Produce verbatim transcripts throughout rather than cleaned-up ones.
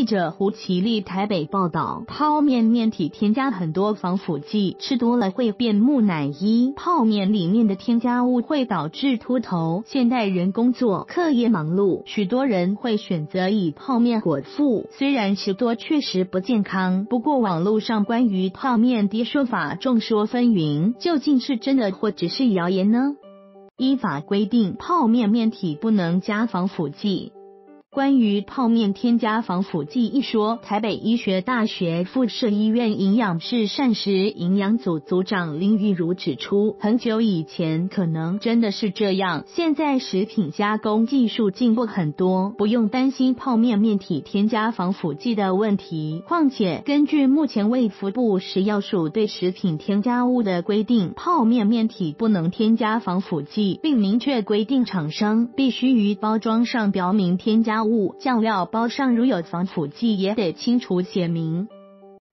记者胡绮丽台北报道，泡面面体添加很多防腐剂，吃多了会变木乃伊。泡面里面的添加物会导致秃头。现代人工作、课业忙碌，许多人会选择以泡面果腹。虽然食多确实不健康，不过网络上关于泡面的说法众说纷纭，究竟是真的或只是谣言呢？依法规定，泡面面体不能加防腐剂。 关于泡面添加防腐剂一说，台北医学大学附设医院营养室膳食营养组组长林玉如指出，很久以前可能真的是这样，现在食品加工技术进步很多，不用担心泡面面体添加防腐剂的问题。况且，根据目前卫福部食药署对食品添加物的规定，泡面面体不能添加防腐剂，并明确规定厂商必须于包装上标明添加 物酱料包上如有防腐剂，也得清楚写明。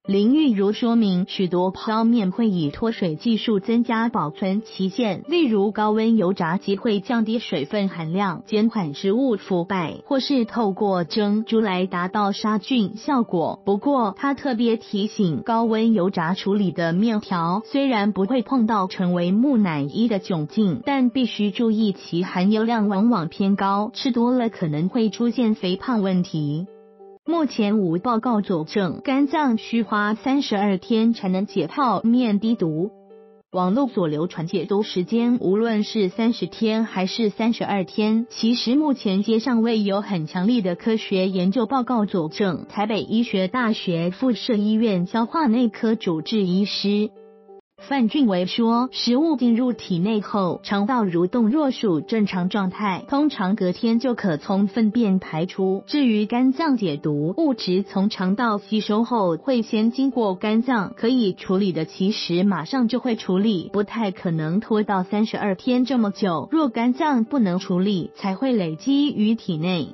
林玉如说明，许多泡面会以脱水技术增加保存期限，例如高温油炸即会降低水分含量，减缓食物腐败，或是透过蒸煮来达到杀菌效果。不过，他特别提醒，高温油炸处理的面条虽然不会碰到成为木乃伊的窘境，但必须注意其含油量往往偏高，吃多了可能会出现肥胖问题。 目前无报告佐证，肝脏需花三十二天才能解泡面低毒。网络所流传解毒时间，无论是三十天还是三十二天，其实目前皆尚未有很强力的科学研究报告佐证。台北医学大学附设医院消化内科主治医师 范俊维说，食物进入体内后，肠道蠕动若属正常状态，通常隔天就可从粪便排出。至于肝脏解毒物质从肠道吸收后，会先经过肝脏，可以处理的其实马上就会处理，不太可能拖到三十二天这么久。若肝脏不能处理，才会累积于体内。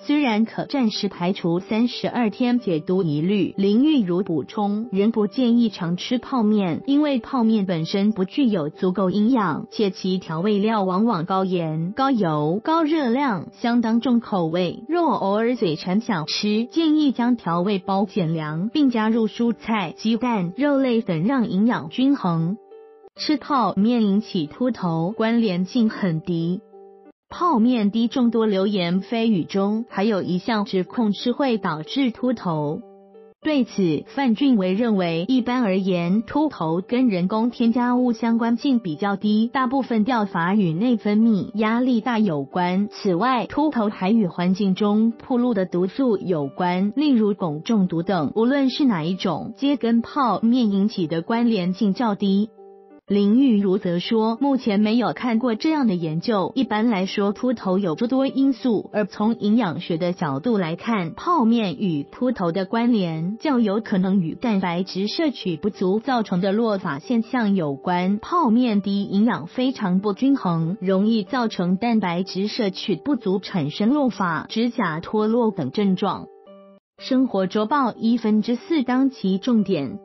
虽然可暂时排除三十二天解毒疑虑，林玉如补充，仍不建议常吃泡面，因为泡面本身不具有足够营养，且其调味料往往高盐、高油、高热量，相当重口味。若偶尔嘴馋想吃，建议将调味包减量，并加入蔬菜、鸡蛋、肉类等，让营养均衡。吃泡面引起秃头，关联性很低。 泡面的众多流言蜚语中，还有一项指控是会导致秃头。对此，范俊维认为，一般而言，秃头跟人工添加物相关性比较低，大部分掉发与内分泌、压力大有关。此外，秃头还与环境中暴露的毒素有关，例如汞中毒等。无论是哪一种，皆跟泡面引起的关联性较低。 林玉如则说，目前没有看过这样的研究。一般来说，秃头有诸多因素，而从营养学的角度来看，泡面与秃头的关联较有可能与蛋白质摄取不足造成的落发现象有关。泡面的营养非常不均衡，容易造成蛋白质摄取不足产生落发、指甲脱落等症状。生活周报一分之四当期重点。